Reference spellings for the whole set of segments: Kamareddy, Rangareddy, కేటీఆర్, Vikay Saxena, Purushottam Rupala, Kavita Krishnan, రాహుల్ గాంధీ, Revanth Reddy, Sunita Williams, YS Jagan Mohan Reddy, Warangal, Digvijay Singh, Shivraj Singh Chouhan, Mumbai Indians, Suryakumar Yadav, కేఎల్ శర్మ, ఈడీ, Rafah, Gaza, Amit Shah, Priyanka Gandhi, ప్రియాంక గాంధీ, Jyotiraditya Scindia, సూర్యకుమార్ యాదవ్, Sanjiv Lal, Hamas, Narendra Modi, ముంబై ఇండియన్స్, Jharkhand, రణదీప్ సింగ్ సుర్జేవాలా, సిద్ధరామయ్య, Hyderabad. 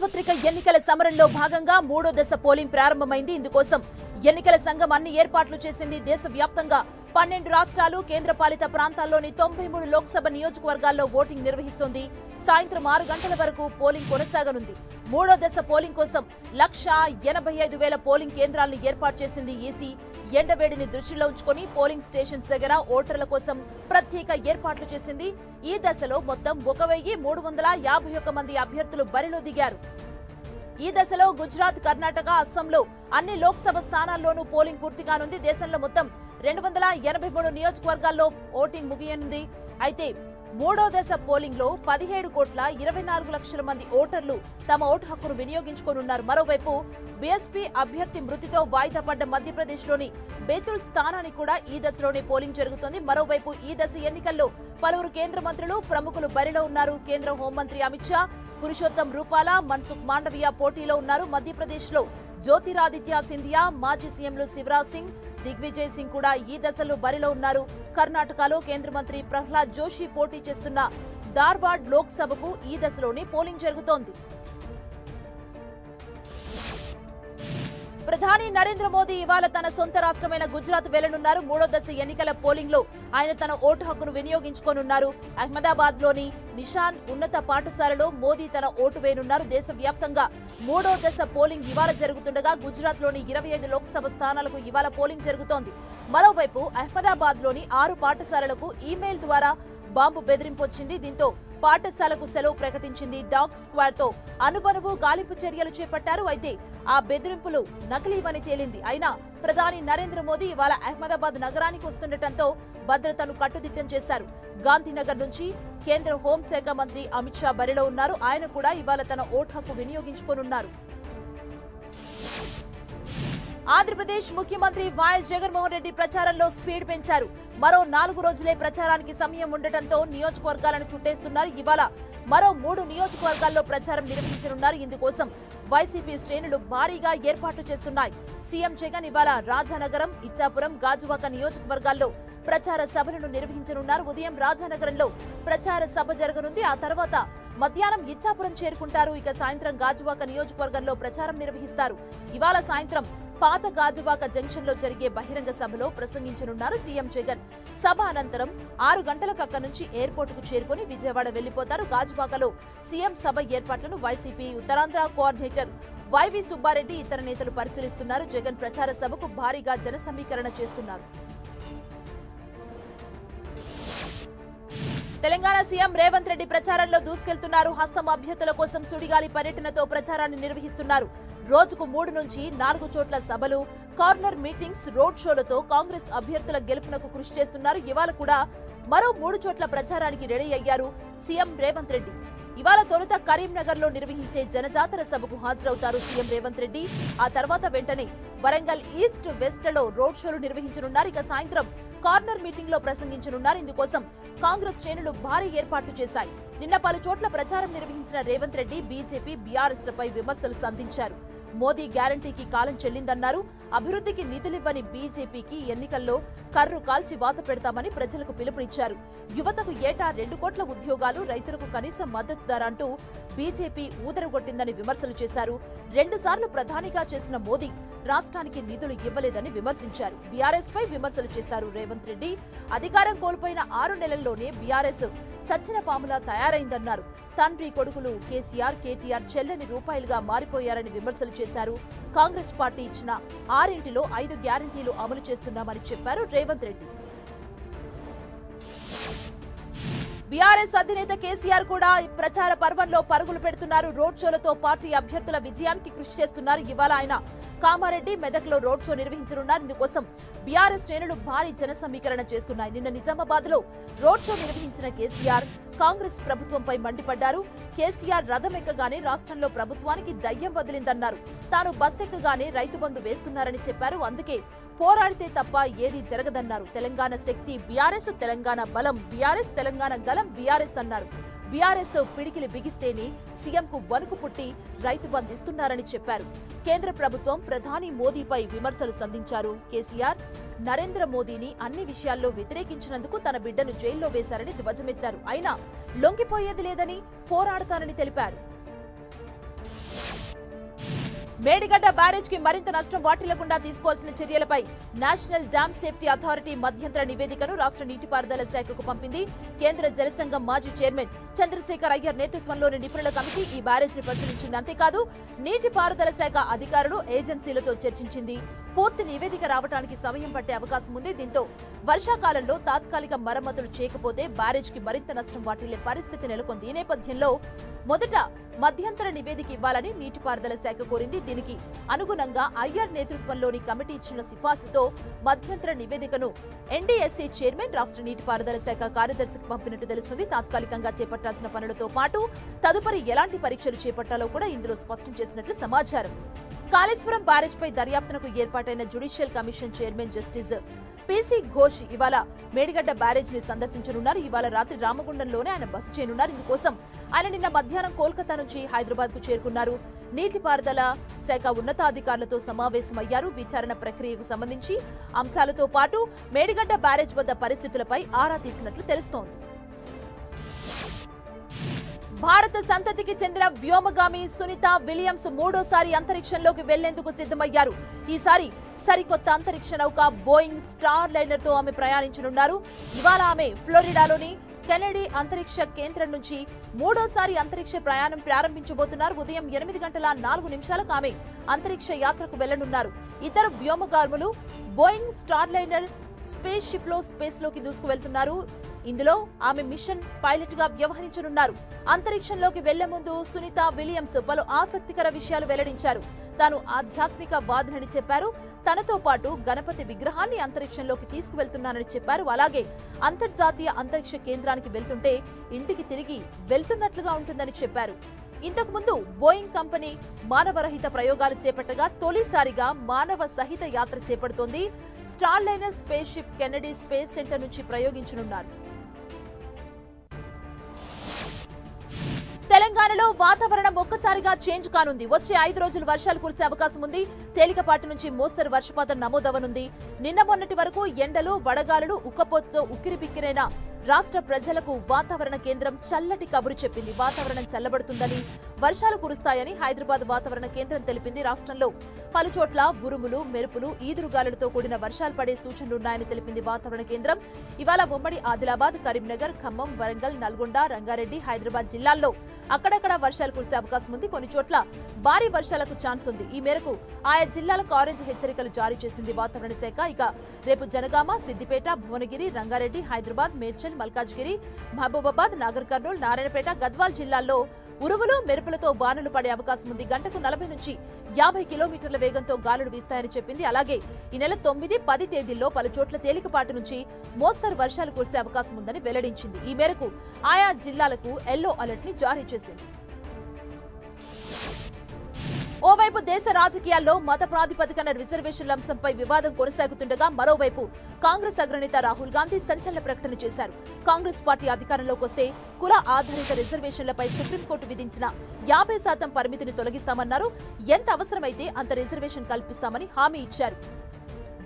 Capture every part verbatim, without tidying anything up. సార్వత్రిక ఎన్నికల సమరంలో భాగంగా మూడో దశ పోలింగ్ ప్రారంభమైంది. ఇందుకోసం ఎన్నికల సంఘం అన్ని ఏర్పాట్లు చేసింది. దేశవ్యాప్తంగా పన్నెండు రాష్ట్రాలు, కేంద్రపాలిత ప్రాంతాల్లోని తొంభై మూడు లోక్సభ నియోజకవర్గాల్లో ఓటింగ్ నిర్వహిస్తోంది. సాయంత్రం ఆరు గంటల వరకు పోలింగ్ కొనసాగనుంది. మూడో దశ పోలింగ్ కోసం లక్షా ఎనభై ఐదు వేల పోలింగ్ కేంద్రాలను ఏర్పాటు చేసింది ఈసీ. ఎండవేడిని దృష్టిలో ఉంచుకొని పోలింగ్ స్టేషన్స్ దగ్గర ఓటర్ల కోసం ప్రత్యేక ఏర్పాట్లు చేసింది. ఈ దశలో మొత్తం ఒక వెయ్యి మూడు వందల యాభై ఒక్క మంది అభ్యర్థులు బరిలో దిగారు. ఈ దశలో గుజరాత్, కర్ణాటక, అస్సాంలో అన్ని లోక్సభ స్థానాల్లోనూ పోలింగ్ పూర్తి కానుంది. దేశంలో మొత్తం రెండు వందల ఎనభై మూడు నియోజకవర్గాల్లో ఓటింగ్ ముగియనుంది. అయితే మూడో దశ పోలింగ్ లో పదిహేడు కోట్ల ఇరవై నాలుగు లక్షల మంది ఓటర్లు తమ ఓటు హక్కును వినియోగించుకోనున్నారు. మరోవైపు బీఎస్పీ అభ్యర్థి మృతితో వాయిదా పడ్డ మధ్యప్రదేశ్ లోని బేతుల్ స్థానానికి కూడా ఈ దశలోనే పోలింగ్ జరుగుతోంది. మరోవైపు ఈ దశ ఎన్నికల్లో పలువురు కేంద్ర మంత్రులు, ప్రముఖులు బరిలో ఉన్నారు. కేంద్ర హోంమంత్రి అమిత్ షా, పురుషోత్తం రూపాల, మన్సుఖ్ మాండవియ పోటీలో ఉన్నారు. మధ్యప్రదేశ్ లో జ్యోతిరాదిత్య సింధియా, మాజీ సీఎంలు శివరాజ్ సింగ్, దిగ్విజయ్ సింగ్ కూడా ఈ దశలో బరిలో ఉన్నారు. కర్ణాటకలో కేంద్ర మంత్రి ప్రహ్లాద్ జోషి పోటీ చేస్తున్న ధార్వాడ్ లోక్సభకు ఈ దశలోనే పోలింగ్ జరుగుతోంది. ప్రధాని నరేంద్ర మోదీ ఇవాళ తన సొంత రాష్ట్రమైన గుజరాత్ వెళ్లనున్నారు. మూడో దశ ఎన్నికల పోలింగ్ లో ఆయన తన ఓటు హక్కును వినియోగించుకోనున్నారు. అహ్మదాబాద్ లోని నిషాన్ ఉన్నత పాఠశాలలో మోదీ తన ఓటు వేయనున్నారు. దేశవ్యాప్తంగా మూడో దశ పోలింగ్ ఇవాళ జరుగుతుండగా గుజరాత్ లోని ఇరవై ఐదు లోక్సభ స్థానాలకు ఇవాళ పోలింగ్ జరుగుతోంది. మరోవైపు అహ్మదాబాద్ లోని ఆరు పాఠశాలలకు ఇమెయిల్ ద్వారా బాంబు బెదిరింపు వచ్చింది. దీంతో పాఠశాలకు సెలవు ప్రకటించింది. డాగ్ స్క్వాడ్ తో అనుబనువు గాలింపు చర్యలు చేపట్టారు. అయితే ఆ బెదిరింపులు నకిలీవని తేలింది. అయినా ప్రధాని నరేంద్ర మోదీ ఇవాళ అహ్మదాబాద్ నగరానికి వస్తుండటంతో భద్రతను కట్టుదిట్టం చేశారు. గాంధీనగర్ నుంచి కేంద్ర హోంశాఖ మంత్రి అమిత్ షా బరిలో ఉన్నారు. ఆయన కూడా ఇవాళ తన ఓటు హక్కు వినియోగించుకోనున్నారు. ఆంధ్రప్రదేశ్ ముఖ్యమంత్రి వైఎస్ జగన్మోహన్ రెడ్డి ప్రచారంలో స్పీడ్ పెంచారు. మరో నాలుగు రోజులే ప్రచారానికి సమయం ఉండటంతో నియోజకవర్గాలను చుట్టేస్తున్నారు. ఇవాళ మరో మూడు నియోజకవర్గాల్లో ప్రచారం నిర్వహించనున్నారు. ఇందుకోసం వైసీపీ శ్రేణులు భారీగా ఏర్పాట్లు చేస్తున్నాయి. సీఎం జగన్ ఇవాళ రాజానగరం, ఇచ్చాపురం, గాజువాక నియోజకవర్గాల్లో ప్రచార సభలను నిర్వహించనున్నారు. ఉదయం రాజానగరంలో ప్రచార సభ జరగనుంది. ఆ తర్వాత మధ్యాహ్నం ఇచ్చాపురం చేరుకుంటారు. ఇక సాయంత్రం గాజువాక నియోజకవర్గంలో ప్రచారం నిర్వహిస్తారు. ఇవాళ సాయంత్రం పాత గాజువాక జంక్షన్ లో జరిగే బహిరంగ సభలో ప్రసంగించనున్నారు సీఎం జగన్. సభ అనంతరం ఆరు గంటలకు అక్కడి నుంచి ఎయిర్పోర్ట్ కు చేరుకుని విజయవాడ వెళ్లిపోతారు. గాజువాకలో సీఎం సభ ఏర్పాట్లను YCP Uttarandhra coordinator YV Subbareddy, ఇతర నేతలు పరిశీలిస్తున్నారు. జగన్ ప్రచార సభకు భారీగా జన సమీకరణ చేస్తున్నారు. తెలంగాణ సీఎం రేవంత్ రెడ్డి ప్రచారంలో దూసుకెళ్తున్నారు. హస్తం అభ్యర్థుల కోసం సుడిగాలి పర్యటనతో ప్రచారాన్ని నిర్వహిస్తున్నారు. రోజుకు మూడు నుంచి నాలుగు చోట్ల సభలు, కార్నర్ మీటింగ్స్, రోడ్ షోలతో కాంగ్రెస్ అభ్యర్థుల గెలుపునకు కృషి చేస్తున్నారు. ఇవాళ కూడా మరో మూడు చోట్ల ప్రచారానికి రెడీ అయ్యారు సీఎం రేవంత్ రెడ్డి. ఇవాళ తొలుత కరీంనగర్ లో నిర్వహించే జనజాతర సభకు హాజరవుతారు సీఎం రేవంత్ రెడ్డి. ఆ తర్వాత వెంటనే వరంగల్ ఈస్ట్, వెస్ట్ లో రోడ్ షోలు నిర్వహించనున్నారు. ఇక సాయంత్రం కార్నర్ మీటింగ్ లో ప్రసంగించనున్నారు. ఇందుకోసం కాంగ్రెస్ శ్రేణులు భారీ ఏర్పాట్లు చేశాయి. నిన్న పలు చోట్ల ప్రచారం నిర్వహించిన రేవంత్ రెడ్డి బీజేపీ, బీఆర్ఎస్ లపై విమర్శలు సంధించారు. మోదీ గ్యారంటీకి కాలం చెల్లిందన్నారు. అభివృద్ధికి నిధులివ్వని బీజేపీకి ఎన్నికల్లో కర్రు కాల్చి వాత పెడతామని ప్రజలకు పిలుపునిచ్చారు. యువతకు ఏటా రెండు కోట్ల ఉద్యోగాలు, రైతులకు కనీస మద్దతు ధర అంటూ బీజేపీ ఊదరగొట్టిందని విమర్శలు చేశారు. రెండుసార్లు ప్రధానిగా చేసిన మోదీ రాష్ట్రానికి నిధులు ఇవ్వలేదని విమర్శించారు. బీఆర్ఎస్ పై విమర్శలు చేశారు రేవంత్ రెడ్డి. అధికారం కోల్పోయిన ఆరు నెలల్లోనే బీఆర్ఎస్ చచ్చిన పాములా తయారైందన్నారు. తండ్రి కొడుకులు కేసీఆర్, కేటీఆర్ చెల్లని రూపాయలుగా మారిపోయారని విమర్శలు చేశారు. కాంగ్రెస్ పార్టీ ఇచ్చిన ఆరింటిలో ఐదు గ్యారంటీలు అమలు చేస్తున్నామని చెప్పారు రేవంత్ రెడ్డి. బీఆర్ఎస్ అధినేత కేసీఆర్ కూడా ప్రచార పర్వంలో పరుగులు పెడుతున్నారు. రోడ్ షోలతో పార్టీ అభ్యర్థుల విజయానికి కృషి చేస్తున్నారు. ఇవాళ ఆయన కామారెడ్డి, మెదక్లో రోడ్ షో నిర్వహించనున్నారు. ఇందుకోసం బీఆర్ఎస్ శ్రేణులు భారీ జన సమీకరణ చేస్తున్నాయి. నిన్న నిజామాబాద్ లో రోడ్ షో నిర్వహించిన కేసీఆర్ కాంగ్రెస్ ప్రభుత్వంపై మండిపడ్డారు. కేసీఆర్ రథం ఎక్కగానే రాష్ట్రంలో ప్రభుత్వానికి దయ్యం వదిలిందన్నారు. తాను బస్ ఎక్కగానే రైతు బంధు వేస్తున్నారని చెప్పారు. అందుకే పోరాడితే తప్ప ఏది జరగదన్నారు. తెలంగాణ శక్తి బీఆర్ఎస్, తెలంగాణ బలం బీఆర్ఎస్, తెలంగాణ గలం బీఆర్ఎస్ అన్నారు. బీఆర్ఎస్ పిడికిలి బిగిస్తేనే సీఎంకు వణుకు పుట్టి రైతు బంధిస్తున్నారని చెప్పారు. కేంద్ర ప్రభుత్వం, ప్రధాని మోదీపై విమర్శలు సంధించారు కేసీఆర్. నరేంద్ర మోదీని అన్ని విషయాల్లో వ్యతిరేకించినందుకు తన బిడ్డను జైల్లో వేశారని ధ్వజమెత్తారు. అయినా లొంగిపోయేది లేదని పోరాడతానని తెలిపారు. మేడిగడ్డ బ్యారేజ్ కి మరింత నష్టం వాటిల్లకుండా తీసుకోవాల్సిన చర్యలపై నేషనల్ డ్యామ్ సేఫ్టీ అథారిటీ మధ్యంతర నివేదికను రాష్ట్ర నీటిపారుదల శాఖకు పంపింది. కేంద్ర జలసంఘం మాజీ చైర్మన్ చంద్రశేఖర్ అయ్యర్ నేతృత్వంలోని నిపుణుల కమిటీ ఈ బ్యారేజ్ ని పరిశీలించింది. అంతేకాదు నీటిపారుదల శాఖ అధికారులు ఏజెన్సీలతో చర్చించింది. పూర్తి నివేదిక రావడానికి సమయం పట్టే అవకాశం ఉంది. దీంతో వర్షాకాలంలో తాత్కాలిక మరమ్మతులు చేయకపోతే బ్యారేజ్ కి మరింత నష్టం వాటిల్లే పరిస్థితి నెలకొంది. ఈ నేపథ్యంలో మొదట మధ్యంతర నివేదిక ఇవ్వాలని నీటిపారుదల శాఖ కోరింది. దీనికి అనుగుణంగా ఐఆర్ నేతృత్వంలోని కమిటీ ఇచ్చిన సిఫార్సుతో మధ్యంతర నివేదికను ఎన్డీఎస్ఏ చైర్మన్ రాష్ట్ర నీటిపారుదల శాఖ కార్యదర్శికి పంపినట్టు తెలుస్తుంది. తాత్కాలికంగా చేపట్టాల్సిన పనులతో పాటు తదుపరి ఎలాంటి పరీక్షలు చేపట్టాలో కూడా ఇందులో స్పష్టం చేసినట్లు సమాచారం. కాళేశ్వరం బ్యారేజ్ పై దర్యాప్తునకు ఏర్పాటైన judicial commission chairman justice PC Ghosh ఇవాళ మేడిగడ్డ బ్యారేజ్ ని సందర్శించనున్నారు. ఇవాళ రాత్రి రామగుండంలోనే ఆయన బస చేయనున్నారు. ఇందుకోసం ఆయన నిన్న మధ్యాహ్నం కోల్కతా నుంచి హైదరాబాద్ కు చేరుకున్నారు. నీటిపారుదల శాఖ ఉన్నతాధికారులతో సమావేశమయ్యారు. విచారణ ప్రక్రియకు సంబంధించి అంశాలతో పాటు మేడిగడ్డ బ్యారేజ్ వద్ద పరిస్థితులపై ఆరా తీసినట్లు తెలుస్తోంది. భారత సంతతికి చెందిన వ్యోమగామి సునీత విలియమ్స్ మూడోసారి అంతరిక్షంలోకి వెళ్లేందుకు సిద్ధమయ్యారు. ఈసారి సరికొత్త అంతరిక్ష నౌక బోయింగ్ స్టార్ లైనర్ తో ఆమె ప్రయాణించనున్నారు. ఇవాళ ఆమె ఫ్లోరిడాలోని కెనడీ అంతరిక్ష కేంద్రం నుంచి మూడోసారి అంతరిక్ష ప్రయాణం ప్రారంభించబోతున్నారు. ఉదయం ఎనిమిది గంటల నాలుగు నిమిషాలకు ఆమె అంతరిక్ష యాత్రకు వెళ్లనున్నారు. ఇద్దరు వ్యోమగాములు Boeing star liner spaceship లో స్పేస్ లోకి దూసుకువెళ్తున్నారు. ఇందులో ఆమె మిషన్ పైలట్ గా వ్యవహరించనున్నారు. అంతరిక్షంలోకి వెళ్లే ముందు సునీత విలియమ్స్ పలు ఆసక్తికర విషయాలు వెల్లడించారు. తాను ఆధ్యాత్మిక వాదనని చెప్పారు. తనతో పాటు గణపతి విగ్రహాన్ని అంతరిక్షంలోకి తీసుకువెళ్తున్నానని చెప్పారు. అలాగే అంతర్జాతీయ అంతరిక్ష కేంద్రానికి వెళ్తుంటే ఇంటికి తిరిగి వెళ్తున్నట్లుగా ఉంటుందని చెప్పారు. ఇంతకుముందు బోయింగ్ కంపెనీ మానవరహిత ప్రయోగాలు చేపట్టగా తొలిసారిగా మానవ సహిత యాత్ర చేపడుతోంది. Star liner spaceship Kennedy space centre నుంచి ప్రయోగించనున్నారు. తెలంగాణలో వాతావరణం ఒక్కసారిగా చేంజ్ కానుంది. వచ్చే ఐదు రోజులు వర్షాలు కురిసే అవకాశం ఉంది. తేలికపాటి నుంచి మోస్తరు వర్షపాతం నమోదవనుంది. నిన్న మొన్నటి వరకు ఎండలు వడగాలులు ఉక్కపోతతో ఉక్కిరిబిక్కిరైన రాష్ట్ర ప్రజలకు వాతావరణ కేంద్రం చల్లటి కబురు చెప్పింది. వాతావరణం చల్లబడుతుందని వర్షాలు కురుస్తాయని హైదరాబాద్ వాతావరణ కేంద్రం తెలిపింది. రాష్ట్రంలో పలుచోట్ల ఉరుములు మెరుపులు ఈదురుగాలులతో కూడిన వర్షాలు పడే సూచనలున్నాయని తెలిపింది వాతావరణ కేంద్రం. ఇవాళ ఉమ్మడి ఆదిలాబాద్, కరీంనగర్, ఖమ్మం, వరంగల్, నల్గొండ, రంగారెడ్డి, హైదరాబాద్ జిల్లాల్లో అక్కడక్కడ వర్షాలు కురిసే అవకాశం ఉంది. కొన్ని చోట్ల భారీ వర్షాలకు ఛాన్స్ ఉంది. ఈ మేరకు ఆయా జిల్లాలకు ఆరెంజ్ హెచ్చరికలు జారీ చేసింది వాతావరణ శాఖ. ఇక రేపు జనగామ, సిద్దిపేట, భువనగిరి, రంగారెడ్డి, హైదరాబాద్, మేడ్చల్, మల్కాజ్గిరి, మహబూబాబాద్, నాగర్ కర్నూల్, నారాయణపేట, గద్వాల్ జిల్లాల్లో ఉరుములు మెరుపులతో బాణలు పడే అవకాశం ఉంది. గంటకు నలభై నుంచి యాభై కిలోమీటర్ల వేగంతో గాలులు వీస్తాయని చెప్పింది. అలాగే ఈ నెల తొమ్మిది పది తేదీల్లో పలుచోట్ల తేలికపాటి నుంచి మోస్తరు వర్షాలు కురిసే అవకాశం ఉందని వెల్లడించింది. ఈ మేరకు ఆయా జిల్లాలకు ఎల్లో అలర్ట్ ని జారీ చేసింది. ఓవైపు దేశ రాజకీయాల్లో మత ప్రాతిపదికన రిజర్వేషన్ల అంశంపై వివాదం కొనసాగుతుండగా మరోవైపు కాంగ్రెస్ అగ్రనేత రాహుల్ గాంధీ సంచలన ప్రకటన చేశారు. కాంగ్రెస్ పార్టీ అధికారంలోకి వస్తే కుల ఆధారిత రిజర్వేషన్లపై సుప్రీంకోర్టు విధించిన యాభై శాతం పరిమితిని తొలగిస్తామన్నారు. ఎంత అవసరమైతే అంత రిజర్వేషన్ కల్పిస్తామని హామీ ఇచ్చారు.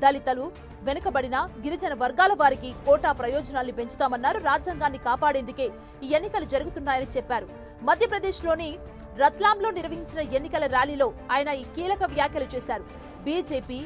దళితులు, వెనుకబడిన గిరిజన వర్గాల వారికి కోటా ప్రయోజనాల్ని పెంచుతామన్నారు. రాజ్యాంగాన్ని కాపాడేందుకే ఈ ఎన్నికలు జరుగుతున్నాయని చెప్పారు. మధ్యప్రదేశ్లోని రత్లాంలో నిర్వహించిన ఎన్నికల ర్యాలీలో ఆయన ఈ కీలక వ్యాఖ్యలు చేశారు. బీజేపీ,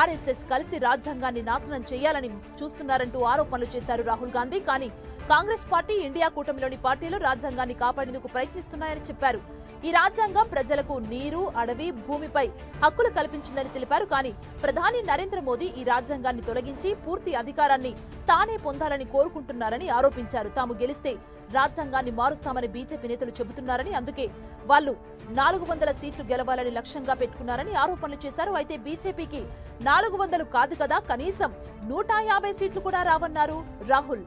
ఆర్ఎస్ఎస్ కలిసి రాజ్యాంగాన్ని నాశనం చేయాలని చూస్తున్నారంటూ ఆరోపణలు చేశారు రాహుల్ గాంధీ. కానీ కాంగ్రెస్ పార్టీ, ఇండియా కూటమిలోని పార్టీలు రాజ్యాంగాన్ని కాపాడేందుకు ప్రయత్నిస్తున్నాయని చెప్పారు. ఈ రాజ్యాంగం ప్రజలకు నీరు, అడవి, భూమిపై హక్కులు కల్పించిందని తెలిపారు. కానీ ప్రధాని నరేంద్ర మోదీ ఈ రాజ్యాంగాన్ని తొలగించి పూర్తి అధికారాన్ని తానే పొందాలని కోరుకుంటున్నారని ఆరోపించారు. తాము గెలిస్తే రాజ్యాంగాన్ని మారుస్తామని బీజేపీ నేతలు చెబుతున్నారని, అందుకే వాళ్లు నాలుగు వందల సీట్లు గెలవాలని లక్ష్యంగా పెట్టుకున్నారని ఆరోపణలు చేశారు. అయితే బీజేపీకి నాలుగు వందలు కాదు కదా, కనీసం నూట యాభై సీట్లు కూడా రావన్నారు రాహుల్.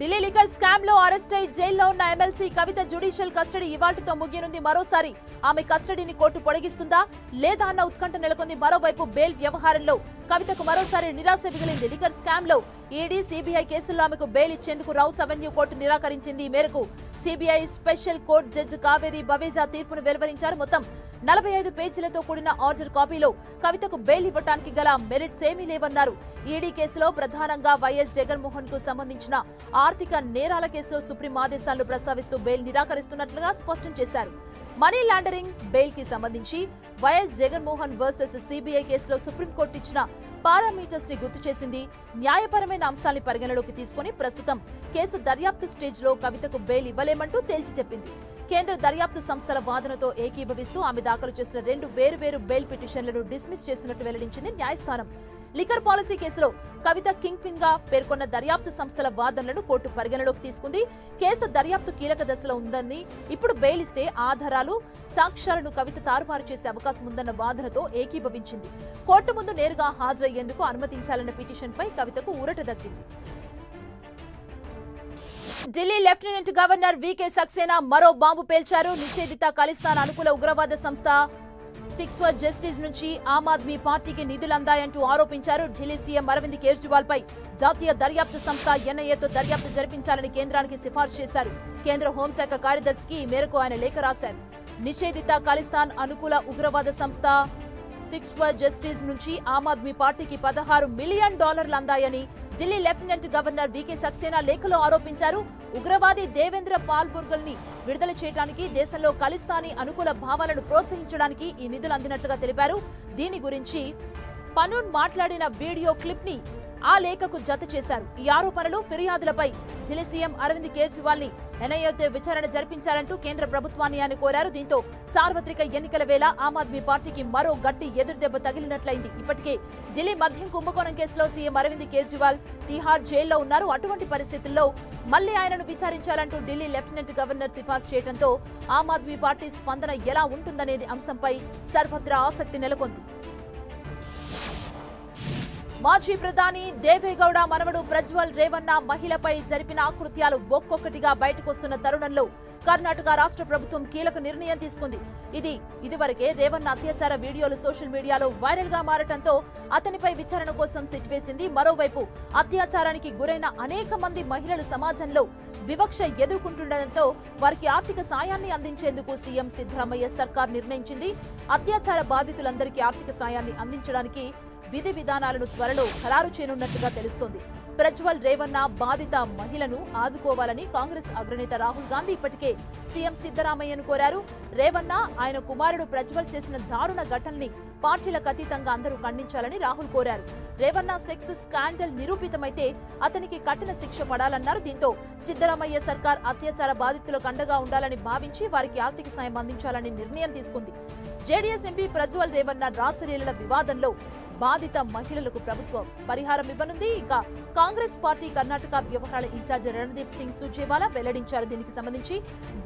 ఢిల్లీ లిక్కర్ స్కామ్ లో అరెస్ట్ అయి జైల్లో ఉన్న ఎమ్మెల్సీ కవిత జ్యుడిషియల్ కస్టడీ ఇవాళ్టితో ముగియనుంది. మరోసారి ఆమె కస్టడీని కోర్టు పొడిగిస్తుందా లేదా అన్న ఉత్కంఠ నెలకొంది. మరోవైపు బెయిల్ వ్యవహారంలో కవితకు మరోసారి నిరాశ మిగిలింది. లిక్కర్ స్కామ్ లో ఈడీ, సిబిఐ కేసుల్లో ఆమెకు బెయిల్ ఇచ్చేందుకు రౌస్ అవెన్యూ కోర్టు నిరాకరించింది. ఈ మేరకు CBI special court judge Kaveri Baweja తీర్పును వెలువరించారు. మొత్తం నలభై ఐదు పేజీలతో కూడిన ఆర్డర్ కాపీలో కవితకు బెయిల్ ఇవ్వటానికి గల మెరిట్స్ ఏమీ లేవన్నారు. ఈడీ కేసులో ప్రధానంగా వైఎస్ జగన్మోహన్ కు సంబంధించిన ఆర్థిక నేరాల కేసులో సుప్రీం ఆదేశాలను ప్రస్తావిస్తూ బెయిల్ నిరాకరిస్తున్నట్లుగా స్పష్టం చేశారు. మనీ లాండరింగ్ బెయిల్ కి సంబంధించి వైఎస్ జగన్మోహన్ వర్సెస్ సిబిఐ కేసులో సుప్రీంకోర్టు ఇచ్చిన పారామీటర్స్ ని గుర్తు చేసింది. న్యాయపరమైన అంశాన్ని పరిగణలోకి తీసుకుని ప్రస్తుతం కేసు దర్యాప్తు స్టేజ్ లో కవితకు బెయిల్ ఇవ్వలేమంటూ తేల్చి చెప్పింది. కేంద్ర దర్యాప్తు సంస్థల వాదనతో ఏకీభవిస్తూ ఆమె దాఖలు చేసిన రెండు వేరువేరు బెయిల్ పిటిషన్లను డిస్మిస్ చేసినట్టు వెల్లడించింది న్యాయస్థానం. లిక్కర్ పాలసీ కేసులో కవిత కింగ్ పిన్ గా పేర్కొన్న దర్యాప్తు సంస్థల వాదనలను కోర్టు పరిగణలోకి తీసుకుంది. కేసు దర్యాప్తు కీలక దశలో ఉందని, ఇప్పుడు బెయిల్ ఇస్తే ఆధారాలు, సాక్ష్యాలను కవిత తారుమారు చేసే అవకాశం ఉందన్న వాదనతో ఏకీభవించింది. కోర్టు ముందు నేరుగా హాజరయ్యేందుకు అనుమతించాలన్న పిటిషన్పై కవితకు ఊరట దక్కింది. Delhi lieutenant governor VK Saxena మరో బాంబు పేల్చారు. నిషేధిత ఖలిస్తాన్ అనుకూల ఉగ్రవాద సంస్థ సిక్స్ ఫర్ జస్టిస్ నుంచి ఆమ్ ఆద్మీ పార్టీకి నిధులందాయంటూ ఆరోపించారు. ఢిల్లీ సీఎం అరవింద్ కేజ్రీవాల్ పై జాతీయ దర్యాప్తు సంస్థ ఎన్ఐఏతో దర్యాప్తు జరిపించాలని కేంద్రానికి సిఫార్సు చేశారు. కేంద్ర హోంశాఖ కార్యదర్శికి ఈ మేరకు ఆయన లేఖ రాశారు. నిషేధిత ఖలిస్తాన్ అనుకూల ఉగ్రవాద సంస్థ సిక్స్ ఫర్ జస్టిస్ నుంచి ఆమ్ ఆద్మీ పార్టీకి పదహారు మిలియన్ డాలర్లు అందాయని Delhi lieutenant governor VK Saxena లేఖలో ఆరోపించారు. ఉగ్రవాది దేవేంద్ర పాల్బుర్గల్ని విడుదల చేయడానికి, దేశంలో ఖలిస్తానీ అనుకూల భావాలను ప్రోత్సహించడానికి ఈ నిధులు అందినట్లుగా తెలిపారు. దీని గురించి పనూన్ మాట్లాడిన వీడియో క్లిప్ ని ఆ లేఖకు జత చేశారు. ఈ ఆరోపణలు, ఫిర్యాదులపై ఢిల్లీ సీఎం అరవింద్ కేజ్రీవాల్ ని ఎన్ఐఏతో విచారణ జరిపించాలంటూ కేంద్ర ప్రభుత్వాన్ని ఆయన కోరారు. దీంతో సార్వత్రిక ఎన్నికల వేళ ఆమ్ ఆద్మీ పార్టీకి మరో గట్టి ఎదురుదెబ్బ తగిలినట్లయింది. ఇప్పటికే ఢిల్లీ మద్యం కుంభకోణం కేసులో సీఎం అరవింద్ కేజ్రీవాల్ తిహార్ జైల్లో ఉన్నారు. అటువంటి పరిస్థితుల్లో మళ్లీ ఆయనను విచారించాలంటూ ఢిల్లీ లెఫ్టినెంట్ గవర్నర్ సిఫార్సు చేయడంతో ఆమ్ ఆద్మీ పార్టీ స్పందన ఎలా ఉంటుందనేది అంశంపై సర్వత్రా ఆసక్తి నెలకొంది. మాజీ ప్రధాని దేవేగౌడ మనవడు ప్రజ్వల్ రేవన్న మహిళపై జరిపిన ఆకృత్యాలు ఒక్కొక్కటిగా బయటకొస్తున్న తరుణంలో కర్ణాటక రాష్ట్ర ప్రభుత్వం కీలక నిర్ణయం తీసుకుంది. ఇది ఇదివరకే రేవన్న అత్యాచార వీడియోలు సోషల్ మీడియాలో వైరల్ గా మారటంతో అతనిపై విచారణ కోసం సిట్ వేసింది. మరోవైపు అత్యాచారానికి గురైన అనేక మంది మహిళలు సమాజంలో వివక్ష ఎదుర్కొంటుండటంతో వారికి ఆర్థిక సాయాన్ని అందించేందుకు సీఎం సిద్ధరామయ్య సర్కార్ నిర్ణయించింది. అత్యాచార బాధితులందరికీ ఆర్థిక సాయాన్ని అందించడానికి విధి విధానాలను త్వరలో ఖరారు చేయనున్నట్లుగా తెలుస్తోంది. ప్రజ్వల్ రేవన్న బాధిత మహిళను ఆదుకోవాలని కాంగ్రెస్ అగ్రనేత రాహుల్ గాంధీ ఇప్పటికే సీఎం సిద్ధరామయ్యను కోరారు. రేవన్న, ఆయన కుమారుడు ప్రజ్వల్ చేసిన దారుణ ఘటనని పార్టీలకు అతీతంగా అందరూ ఖండించాలని రాహుల్ కోరారు. రేవన్న సెక్స్ స్కాండల్ నిరూపితమైతే అతనికి కఠిన శిక్ష పడాలన్నారు. దీంతో సిద్ధరామయ్య సర్కార్ అత్యాచార బాధితులకు అండగా ఉండాలని భావించి వారికి ఆర్థిక సాయం అందించాలని నిర్ణయం తీసుకుంది. జేడీఎస్ ఎంపీ ప్రజ్వల్ రేవన్న రాసలీలల వివాదంలో బాధిత మహిళలకు ప్రభుత్వం పరిహారం ఇవ్వనుంది. ఇక కాంగ్రెస్ పార్టీ కర్ణాటక వ్యవహారాల ఇన్ఛార్జ్ రణదీప్ సింగ్ సుర్జేవాలా వెల్లడించారు. దీనికి సంబంధించి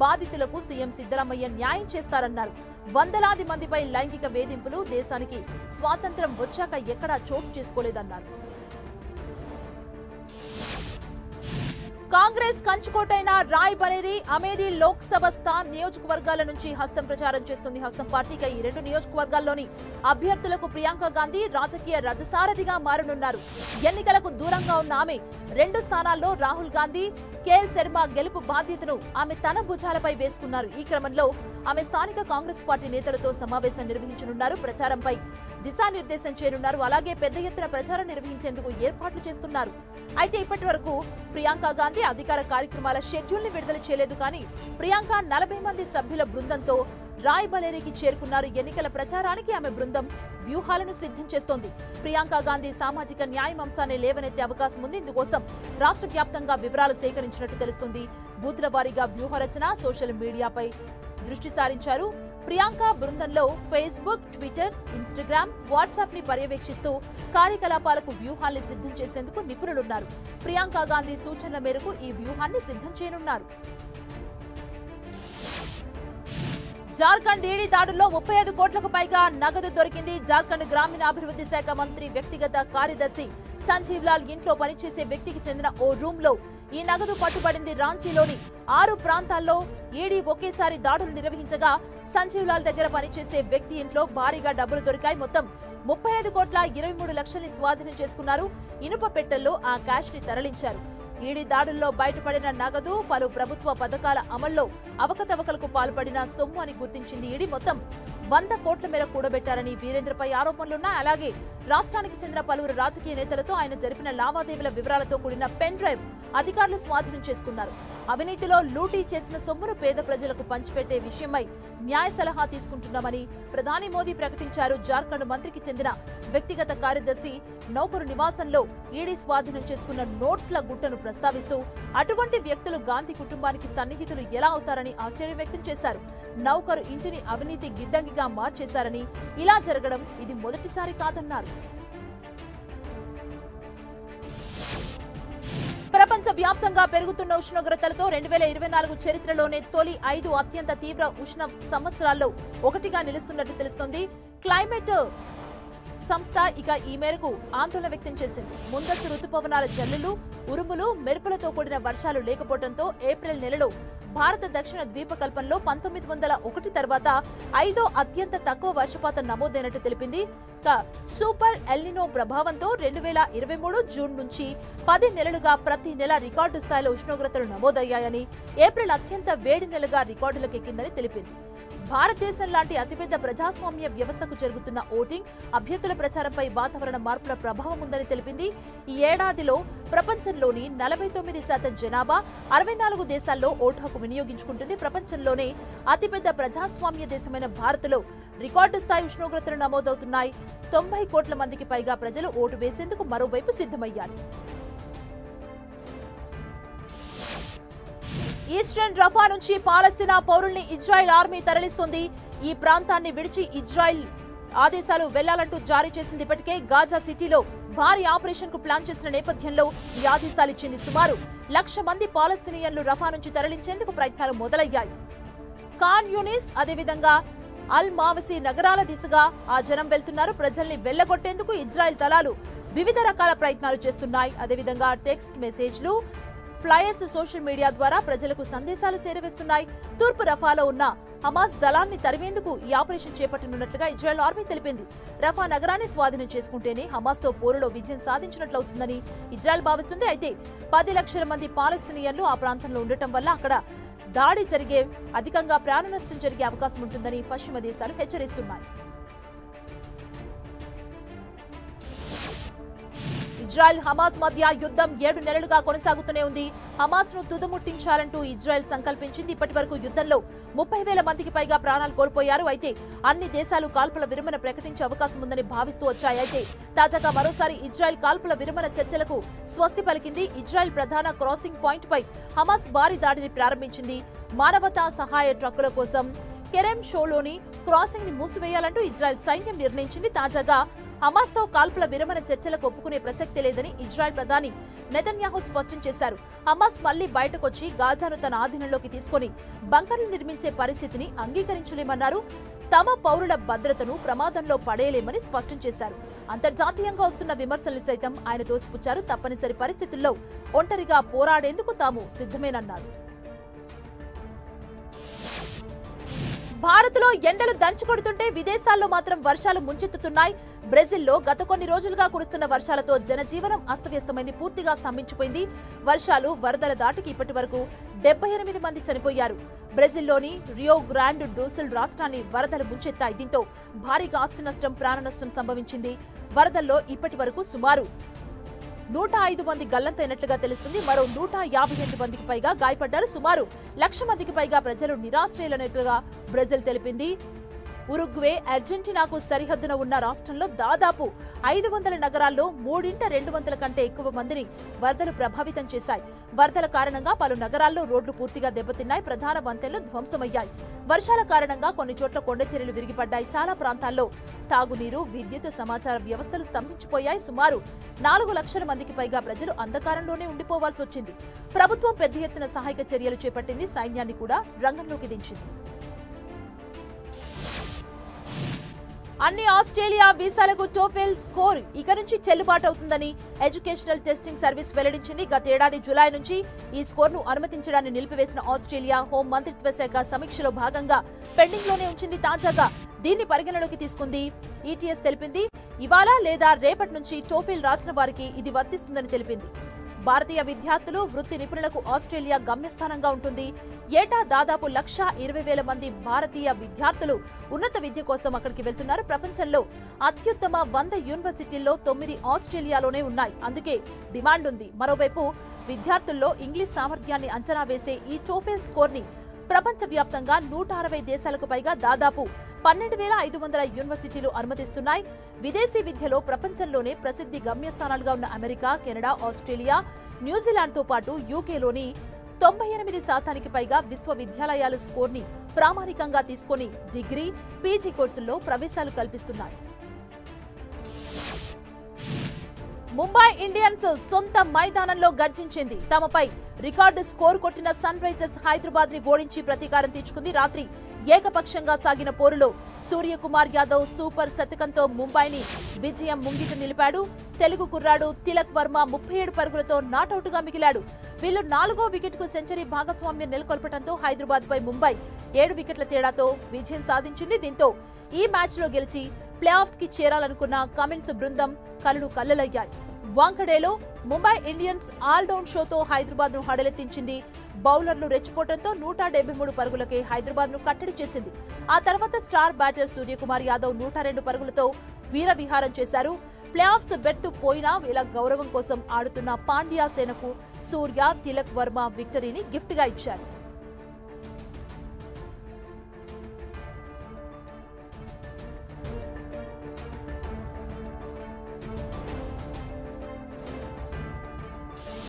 బాధితులకు సీఎం సిద్ధరామయ్య న్యాయం చేస్తారన్నారు. వందలాది మందిపై లైంగిక వేధింపులు దేశానికి స్వాతంత్ర్యం వచ్చాక ఎక్కడా చోటు చేసుకోలేదన్నారు. కాంగ్రెస్ కంచుకోటైన రాయ్ బరేలీ, అమేథీ లోక్సభ స్థాన నియోజకవర్గాల నుంచి హస్తం ప్రచారం చేస్తుంది హస్తం పార్టీకి. ఈ రెండు నియోజకవర్గాల్లోని అభ్యర్థులకు ప్రియాంక గాంధీ రాజకీయ రథసారథిగా మారనున్నారు. ఎన్నికలకు దూరంగా ఉన్న ఆమె రెండు స్థానాల్లో రాహుల్ గాంధీ, కేఎల్ శర్మ గెలుపు బాధ్యతను ఆమె తన భుజాలపై వేసుకున్నారు. ఈ క్రమంలో ఆమె స్థానిక కాంగ్రెస్ పార్టీ నేతలతో సమావేశం నిర్వహించనున్నారు. ప్రచారంపై దిశానిర్దేశం చేయనున్నారు. అలాగే పెద్ద ఎత్తున ప్రచారం నిర్వహించేందుకు ఏర్పాట్లు చేస్తున్నారు. అయితే ఇప్పటి వరకు ప్రియాంక గాంధీ అధికార కార్యక్రమాల షెడ్యూల్ ని విడుదల చేయలేదు. కానీ ప్రియాంక నలభై మంది సభ్యుల బృందంతో రాయ్ బరేలీకి చేరుకున్నారు. ఎన్నికల ప్రచారానికి ఆమె బృందం వ్యూహాలను సిద్ధం చేస్తోంది. ప్రియాంక గాంధీ సామాజిక న్యాయం అంశాన్ని లేవనెత్తే అవకాశం ఉంది. ఇందుకోసం రాష్ట్ర వ్యాప్తంగా వివరాలు సేకరించినట్టు తెలుస్తుంది. బూతుల వారీగా వ్యూహరచన, సోషల్ మీడియాపై దృష్టి సారించారు. ప్రియాంక బృందంలో ఫేస్బుక్, ట్విట్టర్, ఇన్స్టాగ్రామ్, వాట్సాప్ ని పర్యవేక్షిస్తూ కార్యకలాపాలకు వ్యూహాన్ని సిద్ధం చేసేందుకు నిపుణులున్నారు. ప్రియాంక గాంధీ సూచనల మేరకు ఈ వ్యూహాన్ని సిద్ధం చేయనున్నారు. జార్ఖండ్ ఈడీ దాడుల్లో ముప్పై ఐదు కోట్లకు పైగా నగదు దొరికింది. జార్ఖండ్ గ్రామీణాభివృద్ధి శాఖ మంత్రి వ్యక్తిగత కార్యదర్శి సంజీవ్ లాల్ ఇంట్లో పనిచేసే వ్యక్తికి చెందిన ఓ రూమ్ లో ఈ నగదు పట్టుబడింది. రాంచీలోని ఆరు ప్రాంతాల్లో ఈడీ ఒకేసారి దాడులు నిర్వహించగా సంజీవ్ లాల్ దగ్గర పనిచేసే వ్యక్తి ఇంట్లో భారీగా డబ్బులు దొరికాయి. మొత్తం ముప్పై ఐదు కోట్ల ఇరవై మూడు లక్షల్ని స్వాధీనం చేసుకున్నారు. ఇనుప పెట్టెల్లో ఆ క్యాష్ ని తరలించారు. ఈడీ దాడుల్లో బయటపడిన నగదు పలు ప్రభుత్వ పథకాల అమల్లో అవకతవకలకు పాల్పడిన సొమ్ము అని గుర్తించింది ఈడీ. మొత్తం వంద కోట్ల మేర కూడబెట్టారని వీరేంద్రపై ఆరోపణలున్నా, అలాగే రాష్ట్రానికి చెందిన పలువురు రాజకీయ నేతలతో ఆయన జరిపిన లావాదేవీల వివరాలతో కూడిన పెన్ డ్రైవ్ అధికారులు స్వాధీనం చేసుకున్నారు. అవినీతిలో లూటీ చేసిన సొమ్మును పేద ప్రజలకు పంచిపెట్టే విషయమై న్యాయ సలహా తీసుకుంటున్నామని ప్రధాని మోదీ ప్రకటించారు. జార్ఖండ్ మంత్రికి చెందిన వ్యక్తిగత కార్యదర్శి నౌకరు నివాసంలో ఈడీ స్వాధీనం చేసుకున్న నోట్ల గుట్టను ప్రస్తావిస్తూ అటువంటి వ్యక్తులు గాంధీ కుటుంబానికి సన్నిహితులు ఎలా అవుతారని ఆశ్చర్యం వ్యక్తం చేశారు. నౌకరు ఇంటిని అవినీతి గిడ్డంగిగా మార్చేశారని, ఇలా జరగడం ఇది మొదటిసారి కాదన్నారు. ప్రపంచవ్యాప్తంగా పెరుగుతున్న ఉష్ణోగ్రతలతో రెండు వేల ఇరవై నాలుగు చరిత్రలోనే తొలి ఐదు అత్యంత తీవ్ర ఉష్ణ సంవత్సరాల్లో ఒకటిగా నిలుస్తున్నట్టు తెలుస్తోంది. క్లైమేట్ సంస్థ ఇక ఈ మేరకు ఆందోళన వ్యక్తం చేసింది. ముందస్తు రుతుపవనాల జల్లులు, ఉరుములు, మెరుపులతో కూడిన వర్షాలు లేకపోవడంతో ఏప్రిల్ నెలలో భారత దక్షిణ ద్వీపకల్పంలో పంతొమ్మిది వందల ఒకటి తర్వాత ఐదో అత్యంత తక్కువ వర్షపాతం నమోదైనట్టు తెలిపింది. సూపర్ ఎల్నినో ప్రభావంతో రెండు వేల ఇరవై మూడు జూన్ నుంచి పది నెలలుగా ప్రతి నెల రికార్డు స్థాయిలో ఉష్ణోగ్రతలు నమోదయ్యాయని, ఏప్రిల్ అత్యంత వేడి నెలగా రికార్డులకెక్కిందని తెలిపింది. భారతదేశం లాంటి అతిపెద్ద ప్రజాస్వామ్య వ్యవస్థకు జరుగుతున్న ఓటింగ్, అభ్యర్థుల ప్రచారంపై వాతావరణ మార్పుల ప్రభావం ఉందని తెలిపింది. ఈ ఏడాదిలో ప్రపంచంలోని నలభై తొమ్మిది శాతం జనాభా అరవై నాలుగు దేశాల్లో ఓటు హక్కు వినియోగించుకుంటుంది. ప్రపంచంలోనే అతిపెద్ద ప్రజాస్వామ్య దేశమైన భారత్లో రికార్డు స్థాయి ఉష్ణోగ్రతలు నమోదవుతున్నాయి. తొంభై కోట్ల మందికి పైగా ప్రజలు ఓటు వేసేందుకు మరోవైపు సిద్ధమయ్యారు. ఈస్టర్న్ రఫా నుంచి పాలస్తీనా పౌరుల్ని ఇజ్రాయెల్ ఆర్మీ తరలిస్తుంది. ఈ ప్రాంతాన్ని విడిచి ఇజ్రాయెల్ ఆదేశాలు వెళ్లాలంటూ జారీ చేసింది. ఇప్పటికే గాజా సిటీలో భారీ ఆపరేషన్ కు ప్లాన్ చేసిన నేపథ్యంలో ఈ ఆదేశాలు ఇచ్చింది. సుమారు లక్ష మంది పాలస్తీనియన్లు రఫా నుంచి తరలించేందుకు ప్రయత్నాలు మొదలయ్యాయి. ఖాన్ యూనిస్, అదేవిధంగా అల్ మావసి నగరాల దిశగా ఆ జనం వెళ్తున్నారు. ప్రజల్ని వెళ్లగొట్టేందుకు ఇజ్రాయెల్ దళాలు వివిధ రకాల ప్రయత్నాలు చేస్తున్నాయి. అదేవిధంగా టెక్స్ట్ మెసేజ్లు, ఫ్లయర్స్ సోషల్ మీడియా ద్వారా ప్రజలకు సందేశాలు చేరవేస్తున్నాయి. తూర్పు రఫాలో ఉన్న హమాస్ దళాన్ని తరిమేందుకు ఈ ఆపరేషన్ చేపట్టనున్నట్లుగా ఇజ్రాయెల్ ఆర్మీ తెలిపింది. రఫా నగరాన్ని స్వాధీనం చేసుకుంటేనే హమాస్తో పోరులో విజయం సాధించినట్లవుతుందని ఇజ్రాయెల్ భావిస్తుంది. అయితే పది లక్షల మంది పాలస్తీనియన్లు ఆ ప్రాంతంలో ఉండటం వల్ల అక్కడ దాడి జరిగే, అధికంగా ప్రాణ నష్టం జరిగే అవకాశం ఉంటుందని పశ్చిమ దేశాలు హెచ్చరిస్తున్నాయి. ఇజ్రాయెల్ హమాస్ మధ్య యుద్ధం ఏడు నెలలుగా కొనసాగుతూనే ఉంది. హమాస్ ను తుదముట్టించాలంటూ ఇజ్రాయెల్ సంకల్పించింది. ఇప్పటి వరకు యుద్ధంలో ముప్పై వేల మందికి పైగా ప్రాణాలు కోల్పోయారు. అయితే అన్ని దేశాలు కాల్పుల విరమణ ప్రకటించే అవకాశం ఉందని భావిస్తూ వచ్చాయి. అయితే తాజాగా మరోసారి ఇజ్రాయెల్ కాల్పుల విరమణ చర్చలకు స్వస్తి పలికింది. ఇజ్రాయెల్ ప్రధాన క్రాసింగ్ పాయింట్ పై హమాస్ భారీ దాడిని ప్రారంభించింది. మానవతా సహాయ ట్రక్కుల కోసం కెరెమ్ షోలోని క్రాసింగ్ ని మూసివేయాలంటూ ఇజ్రాయెల్ సైన్యం నిర్ణయించింది. తాజాగా హమాస్ తో కాల్పుల విరమణ చర్చలకు ఒప్పుకునే ప్రసక్తి లేదని ఇజ్రాయెల్ ప్రధాని నెతన్యాహు స్పష్టం చేశారు. హమాస్ మళ్లీ బయటకొచ్చి గాజాను తన ఆధీనంలోకి తీసుకుని బంకర్లు నిర్మించే పరిస్థితిని అంగీకరించలేమన్నారు. తమ పౌరుల భద్రతను ప్రమాదంలో పడేయలేమని స్పష్టం చేశారు. అంతర్జాతీయంగా వస్తున్న విమర్శల్ని సైతం ఆయన తోసిపుచ్చారు. తప్పనిసరి పరిస్థితుల్లో ఒంటరిగా పోరాడేందుకు తాము సిద్ధమేనన్నారు. భారత్లో ఎండలు దంచుకొడుతుంటే విదేశాల్లో మాత్రం వర్షాలు ముంచెత్తుతున్నాయి. బ్రెజిల్లో గత కొన్ని రోజులుగా కురుస్తున్న వర్షాలతో జనజీవనం అస్తవ్యస్తమైంది, పూర్తిగా స్తంభించిపోయింది. వర్షాలు, వరదల దాటికి ఇప్పటి వరకు డెబ్బై ఎనిమిది మంది చనిపోయారు. బ్రెజిల్లోని రియో గ్రాండ్ డోసిల్ రాష్ట్రాన్ని వరదలు ముంచెత్తాయి. దీంతో భారీగా ఆస్తి నష్టం, ప్రాణ నష్టం సంభవించింది. వరదల్లో ఇప్పటి వరకు సుమారు నూట ఐదు మంది గల్లంతైనట్లుగా తెలుస్తుంది. మరో నూట యాభై ఎనిమిది మందికి పైగా గాయపడ్డారు. సుమారు లక్ష మందికి పైగా ప్రజలు నిరాశ్రయులైనట్లుగా బ్రెజిల్ తెలిపింది. ఉరుగ్వే, అర్జెంటీనాకు సరిహద్దున ఉన్న రాష్ట్రంలో దాదాపు ఐదు వందల నగరాల్లో మూడింట రెండు వందల కంటే ఎక్కువ మందిని వరదలు ప్రభావితం చేశాయి. వరదల కారణంగా పలు నగరాల్లో రోడ్లు పూర్తిగా దెబ్బతిన్నాయి. ప్రధాన వంతెనలు ధ్వంసమయ్యాయి. వర్షాల కారణంగా కొన్ని చోట్ల కొండచెర్యలు విరిగిపడ్డాయి. చాలా ప్రాంతాల్లో తాగునీరు, విద్యుత్, సమాచార వ్యవస్థలు స్తంభించిపోయాయి. సుమారు నాలుగు లక్షల మందికి పైగా ప్రజలు అంధకారంలోనే ఉండిపోవాల్సి వచ్చింది. ప్రభుత్వం పెద్ద ఎత్తున సహాయక చర్యలు చేపట్టింది. సైన్యాన్ని కూడా రంగంలోకి దించింది. అన్ని ఆస్ట్రేలియా వీసాలకు టోఫెల్ స్కోర్ ఇక నుంచి చెల్లుబాటు అవుతుందని ఎడ్యుకేషనల్ టెస్టింగ్ సర్వీస్ వెల్లడించింది. గతేడాది జులై నుంచి ఈ స్కోర్ను అనుమతించడాన్ని నిలిపివేసిన ఆస్ట్రేలియా హోం మంత్రిత్వ శాఖ సమీక్షలో భాగంగా పెండింగ్లోనే ఉంచింది. తాజాగా దీన్ని పరిగణలోకి తీసుకుంది. ఈటీఎస్ తెలిపింది. ఇవాళ లేదా రేపటి నుంచి టోఫెల్ రాసిన వారికి ఇది వర్తిస్తుందని తెలిపింది. భారతీయ విద్యార్థులు, వృత్తి నిపుణులకు ఆస్ట్రేలియా గమ్యస్థానంగా ఉంటుంది. ఏటా దాదాపు లక్షా ఇరవై వేల మంది భారతీయ విద్యార్థులు ఉన్నత విద్య కోసం అక్కడికి వెళ్తున్నారు. ప్రపంచంలో అత్యుత్తమ వంద యూనివర్సిటీల్లో తొమ్మిది ఆస్ట్రేలియాలోనే ఉన్నాయి. అందుకే డిమాండ్ ఉంది. మరోవైపు విద్యార్థుల్లో ఇంగ్లీష్ సామర్థ్యాన్ని అంచనా వేసే ఈ టోఫెల్ స్కోర్ని ప్రపంచవ్యాప్తంగా నూట అరవై దేశాలకు పైగా దాదాపు పన్నెండు వేల ఐదు వందల యూనివర్సిటీలు అనుమతిస్తున్నాయి. విదేశీ విద్యలో ప్రపంచంలోనే ప్రసిద్ధి గమ్యస్థానాలుగా ఉన్న అమెరికా, కెనడా, ఆస్ట్రేలియా, న్యూజిలాండ్తో పాటు యూకేలోని తొంభై ఎనిమిది శాతానికి పైగా విశ్వవిద్యాలయాలు స్కోర్ని ప్రామాణికంగా తీసుకుని డిగ్రీ, పీజీ కోర్సుల్లో ప్రవేశాలు కల్పిస్తున్నాయి. ముంబై ఇండియన్స్ సొంత మైదానంలో గర్జించింది. తమపై రికార్డు స్కోర్ కొట్టిన సన్ రైజర్స్ హైదరాబాద్ ని ఓడించి ప్రతీకారం తీర్చుకుంది. రాత్రి ఏకపక్షంగా సాగిన పోరులో సూర్యకుమార్ యాదవ్ సూపర్ శతకంతో ముంబైని విజయం ముంగిట నిలిపాడు. తెలుగు కుర్రాడు తిలక్ వర్మ ముప్పై ఏడు పరుగులతో నాటౌట్ గా మిగిలాడు. వీళ్లు నాలుగో వికెట్ కు సెంచరీ భాగస్వామ్యం నెలకొల్పడంతో హైదరాబాద్ పై ముంబై ఏడు వికెట్ల తేడాతో విజయం సాధించింది. దీంతో ఈ మ్యాచ్ లో గెలిచి ప్లే ఆఫ్ కి చేరాలనుకున్న కమిన్స్ బృందం కలలు కల్లలయ్యాయి. వాంఖడేలో ముంబై ఇండియన్స్ ఆల్రౌండ్ షోతో హైదరాబాద్ ను హడలెత్తించింది. బౌలర్లు రెచ్చిపోవడంతో నూట డెబ్బై మూడు పరుగులకే హైదరాబాద్ ను కట్టడి చేసింది. ఆ తర్వాత స్టార్ బ్యాటర్ సూర్యకుమార్ యాదవ్ నూట రెండు పరుగులతో వీర విహారం చేశారు. ప్లే ఆఫ్స్ బెట్టు పోయినా ఇలా గౌరవం కోసం ఆడుతున్న పాండ్యా సేనకు సూర్య, తిలక్ వర్మ విక్టరీని గిఫ్ట్ గా ఇచ్చారు.